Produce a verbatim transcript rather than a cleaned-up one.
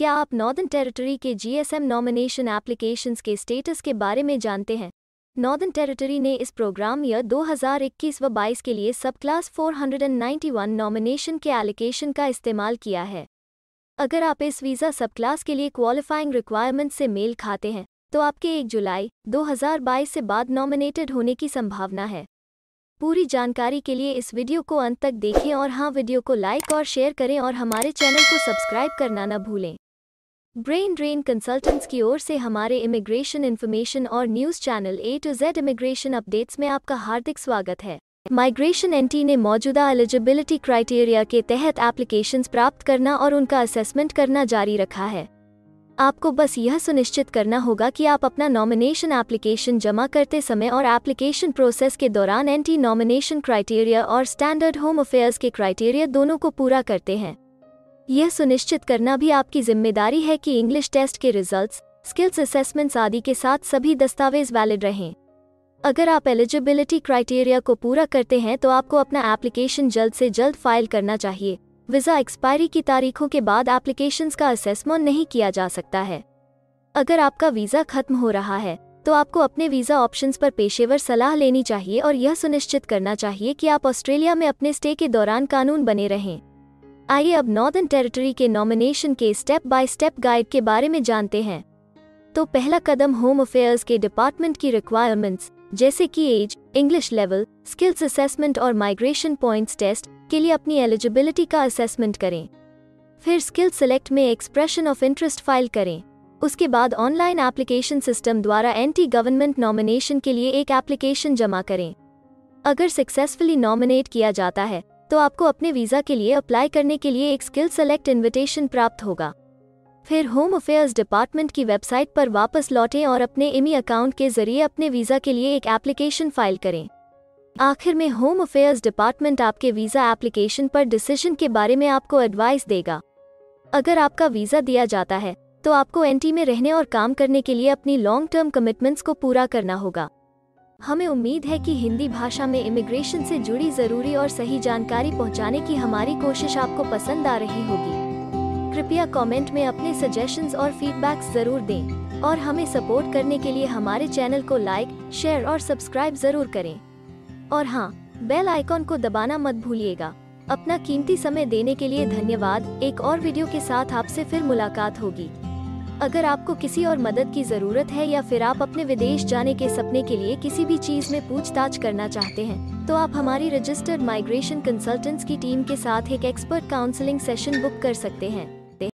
क्या आप northern territory के जीएसएम नॉमिनेशन एप्लीकेशंस के स्टेटस के बारे में जानते हैं? नॉर्दर्न टेरिटरी ने इस प्रोग्राम ईयर दो हज़ार इक्कीस व बाईस के लिए सब क्लास चार सौ इक्यानवे नॉमिनेशन के एलोकेशन का इस्तेमाल किया है। अगर आप इस वीज़ा सब क्लास के लिए क्वालिफाइंग रिक्वायरमेंट से मेल खाते हैं तो आपके एक जुलाई दो हज़ार बाईस से बाद नॉमिनेटेड होने की संभावना है। पूरी जानकारी के लिए इस वीडियो को अंत तक देखें और हाँ, वीडियो को लाइक और शेयर करें और हमारे चैनल को सब्सक्राइब करना न भूलें। ब्रेन ड्रेन कंसल्टेंट्स की ओर से हमारे इमिग्रेशन इन्फॉर्मेशन और news channel A to Z immigration updates में आपका हार्दिक स्वागत है। माइग्रेशन एनटी ने मौजूदा एलिजिबिलिटी क्राइटेरिया के तहत एप्लीकेशंस प्राप्त करना और उनका असेसमेंट करना जारी रखा है। आपको बस यह सुनिश्चित करना होगा कि आप अपना नॉमिनेशन एप्लीकेशन जमा करते समय और एप्लीकेशन प्रोसेस के दौरान एंटी नॉमिनेशन क्राइटेरिया और स्टैंडर्ड होम अफेयर्स के क्राइटेरिया दोनों को पूरा करते हैं। यह सुनिश्चित करना भी आपकी जिम्मेदारी है कि इंग्लिश टेस्ट के रिजल्ट्स, स्किल्स असेसमेंट्स आदि के साथ सभी दस्तावेज वैलिड रहें। अगर आप एलिजिबिलिटी क्राइटेरिया को पूरा करते हैं तो आपको अपना एप्लीकेशन जल्द से जल्द फाइल करना चाहिए। वीज़ा एक्सपायरी की तारीखों के बाद एप्लीकेशंस का असेसमेंट नहीं किया जा सकता है। अगर आपका वीज़ा खत्म हो रहा है तो आपको अपने वीज़ा ऑप्शंस पर पेशेवर सलाह लेनी चाहिए और यह सुनिश्चित करना चाहिए कि आप ऑस्ट्रेलिया में अपने स्टे के दौरान कानून बने रहें। आइए अब नॉर्दर्न टेरिटरी के नॉमिनेशन के स्टेप बाय स्टेप गाइड के बारे में जानते हैं। तो पहला कदम होम अफेयर्स के डिपार्टमेंट की रिक्वायरमेंट्स जैसे कि age, English level, skills assessment और माइग्रेशन पॉइंट्स टेस्ट के लिए अपनी एलिजिबिलिटी का असेसमेंट करें। फिर स्किल्स सेलेक्ट में एक्सप्रेशन ऑफ इंटरेस्ट फाइल करें। उसके बाद ऑनलाइन एप्लीकेशन सिस्टम द्वारा एंटी गवर्नमेंट नॉमिनेशन के लिए एक एप्लीकेशन जमा करें। अगर सक्सेसफुली नॉमिनेट किया जाता है तो आपको अपने वीज़ा के लिए अप्लाई करने के लिए एक स्किल्स सेलेक्ट इन्विटेशन प्राप्त होगा। फिर होम अफेयर्स डिपार्टमेंट की वेबसाइट पर वापस लौटें और अपने इमी अकाउंट के जरिए अपने वीज़ा के लिए एक एप्लीकेशन फाइल करें। आखिर में होम अफेयर्स डिपार्टमेंट आपके वीज़ा एप्लीकेशन पर डिसीजन के बारे में आपको एडवाइस देगा। अगर आपका वीज़ा दिया जाता है तो आपको एनटी में रहने और काम करने के लिए अपनी लॉन्ग टर्म कमिटमेंट्स को पूरा करना होगा। हमें उम्मीद है कि हिंदी भाषा में इमिग्रेशन से जुड़ी ज़रूरी और सही जानकारी पहुँचाने की हमारी कोशिश आपको पसंद आ रही होगी। कृपया कमेंट में अपने सजेशंस और फीडबैक्स जरूर दें और हमें सपोर्ट करने के लिए हमारे चैनल को लाइक, शेयर और सब्सक्राइब जरूर करें। और हाँ, बेल आइकॉन को दबाना मत भूलिएगा। अपना कीमती समय देने के लिए धन्यवाद। एक और वीडियो के साथ आपसे फिर मुलाकात होगी। अगर आपको किसी और मदद की ज़रूरत है या फिर आप अपने विदेश जाने के सपने के लिए किसी भी चीज़ में पूछताछ करना चाहते हैं तो आप हमारी रजिस्टर्ड माइग्रेशन कंसल्टेंट्स की टीम के साथ एक एक्सपर्ट काउंसलिंग सेशन बुक कर सकते हैं।